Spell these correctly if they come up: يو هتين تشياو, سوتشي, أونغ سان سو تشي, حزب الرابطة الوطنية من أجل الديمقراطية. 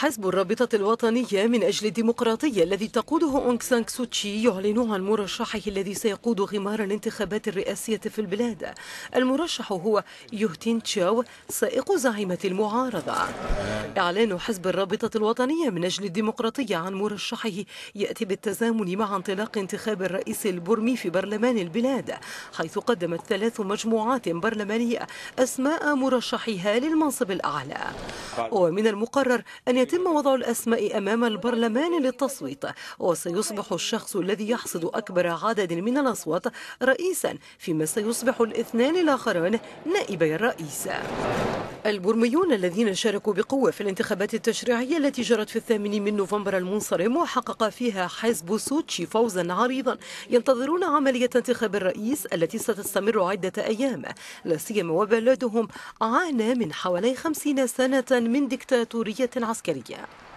حزب الرابطة الوطنية من أجل الديمقراطية الذي تقوده أونغ سان سو تشي يعلن عن مرشحه الذي سيقود غمار الانتخابات الرئاسية في البلاد. المرشح هو يو هتين تشياو سائق زعيمة المعارضة. إعلان حزب الرابطة الوطنية من أجل الديمقراطية عن مرشحه يأتي بالتزامن مع انطلاق انتخاب الرئيس البرمي في برلمان البلاد، حيث قدمت 3 مجموعات برلمانية أسماء مرشحيها للمنصب الأعلى. ومن المقرر أن يتم وضع الأسماء أمام البرلمان للتصويت، وسيصبح الشخص الذي يحصد أكبر عدد من الأصوات رئيسا، فيما سيصبح الاثنان الآخران نائبي الرئيس. البرميون الذين شاركوا بقوة في الانتخابات التشريعية التي جرت في 8 نوفمبر المنصرم وحقق فيها حزب سوتشي فوزا عريضا، ينتظرون عملية انتخاب الرئيس التي ستستمر عدة أيام، لا سيما وبلادهم عانى من حوالي 50 سنة من ديكتاتورية عسكرية.